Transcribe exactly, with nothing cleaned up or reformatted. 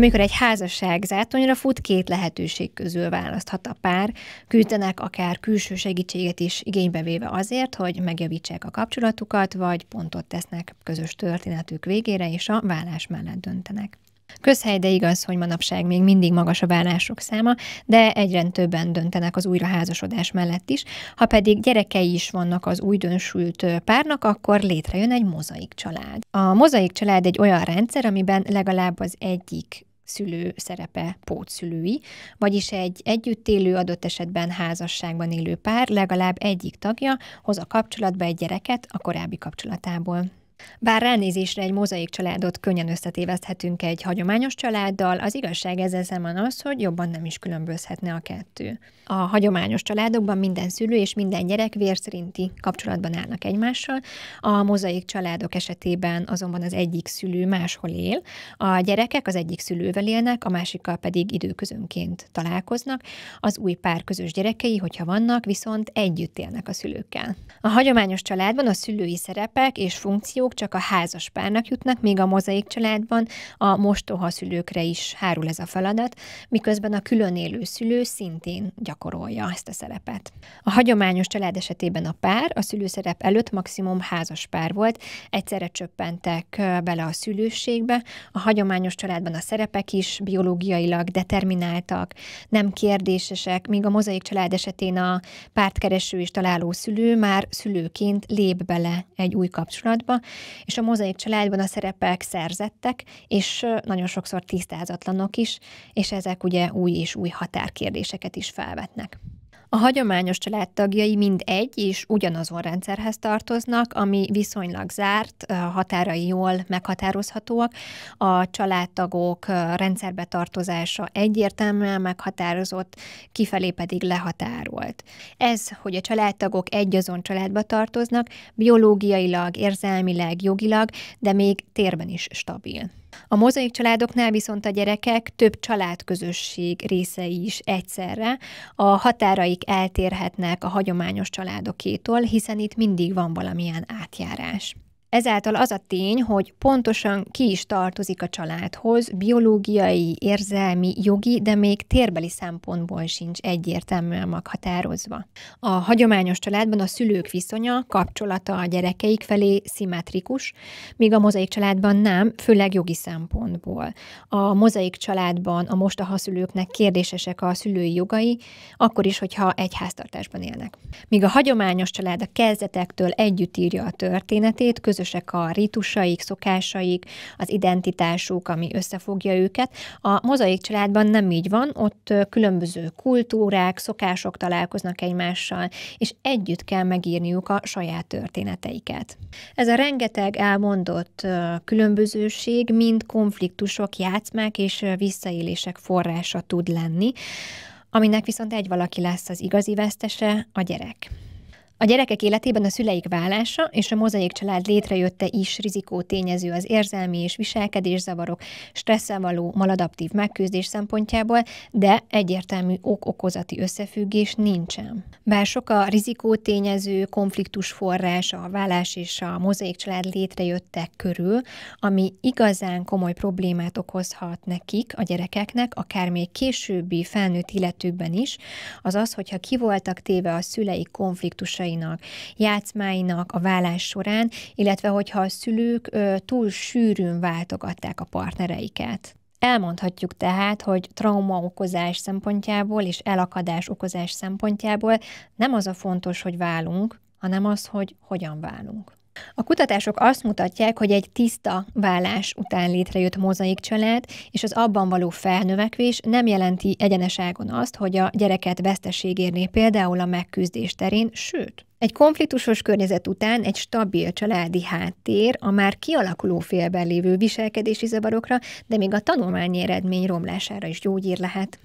Amikor egy házasság zátonyra fut, két lehetőség közül választhat a pár. Küzdenek akár külső segítséget is igénybe véve azért, hogy megjavítsák a kapcsolatukat, vagy pontot tesznek közös történetük végére, és a vállás mellett döntenek. Közhely, de igaz, hogy manapság még mindig magas a vállások száma, de egyre többen döntenek az újraházasodás mellett is. Ha pedig gyerekei is vannak az újdonsült párnak, akkor létrejön egy mozaik család. A mozaik család egy olyan rendszer, amiben legalább az egyik szülő szerepe pótszülői, vagyis egy együtt élő, adott esetben házasságban élő pár legalább egyik tagja hoz a kapcsolatba egy gyereket a korábbi kapcsolatából. Bár ránézésre egy mozaik családot könnyen összetéveszthetünk egy hagyományos családdal, az igazság ezzel szemben az, hogy jobban nem is különbözhetne a kettő. A hagyományos családokban minden szülő és minden gyerek vérszerinti kapcsolatban állnak egymással, a mozaik családok esetében azonban az egyik szülő máshol él, a gyerekek az egyik szülővel élnek, a másikkal pedig időközönként találkoznak, az új pár közös gyerekei, hogyha vannak, viszont együtt élnek a szülőkkel. A hagyományos családban a szülői szerepek és funkciók csak a házas párnak jutnak, még a mozaik családban a mostoha szülőkre is hárul ez a feladat, miközben a külön élő szülő szintén gyakorolja ezt a szerepet. A hagyományos család esetében a pár a szülőszerep előtt maximum házas pár volt, egyszerre csöppentek bele a szülőségbe, a hagyományos családban a szerepek is biológiailag determináltak, nem kérdésesek, míg a mozaik család esetén a pártkereső és találó szülő már szülőként lép bele egy új kapcsolatba, és a mozaik családban a szerepek szerzettek, és nagyon sokszor tisztázatlanok is, és ezek ugye új és új határkérdéseket is felvetnek. A hagyományos család tagjai mind egy és ugyanazon rendszerhez tartoznak, ami viszonylag zárt, határai jól meghatározhatóak. A családtagok rendszerbe tartozása egyértelműen meghatározott, kifelé pedig lehatárolt. Ez, hogy a családtagok egyazon családba tartoznak, biológiailag, érzelmileg, jogilag, de még térben is stabil. A mozaik családoknál viszont a gyerekek több családközösség részei is egyszerre, a határaik eltérhetnek a hagyományos családokétól, hiszen itt mindig van valamilyen átjárás. Ezáltal az a tény, hogy pontosan ki is tartozik a családhoz, biológiai, érzelmi, jogi, de még térbeli szempontból sincs egyértelműen meghatározva. A hagyományos családban a szülők viszonya, kapcsolata a gyerekeik felé szimmetrikus, míg a mozaik családban nem, főleg jogi szempontból. A mozaik családban a mostoha szülőknek kérdésesek a szülői jogai, akkor is, hogyha egy háztartásban élnek. Míg a hagyományos család a kezdetektől együtt írja a történetét, közösek a rítusaik, szokásaik, az identitásuk, ami összefogja őket. A mozaik családban nem így van, ott különböző kultúrák, szokások találkoznak egymással, és együtt kell megírniuk a saját történeteiket. Ez a rengeteg elmondott különbözőség mind konfliktusok, játszmák és visszaélések forrása tud lenni, aminek viszont egy valaki lesz az igazi vesztese, a gyerek. A gyerekek életében a szüleik válása és a mozaik család létrejötte is rizikótényező az érzelmi és viselkedészavarok, stresszel való maladaptív megküzdés szempontjából, de egyértelmű ok-okozati összefüggés nincsen. Bár sok a rizikótényező, konfliktus forrása a válás és a mozaik család létrejöttek körül, ami igazán komoly problémát okozhat nekik, a gyerekeknek, akár még későbbi felnőtt életükben is, az az, hogyha ki voltak téve a szüleik konfliktusai, játszmáinak a válás során, illetve hogyha a szülők ö, túl sűrűn váltogatták a partnereiket. Elmondhatjuk tehát, hogy traumaokozás szempontjából és elakadás okozás szempontjából nem az a fontos, hogy válunk, hanem az, hogy hogyan válunk. A kutatások azt mutatják, hogy egy tiszta válás után létrejött mozaik család és az abban való felnövekvés nem jelenti egyeneságon azt, hogy a gyereket veszteség érné például a megküzdés terén, sőt, egy konfliktusos környezet után egy stabil családi háttér a már kialakuló félben lévő viselkedési zavarokra, de még a tanulmányi eredmény romlására is gyógyír lehet.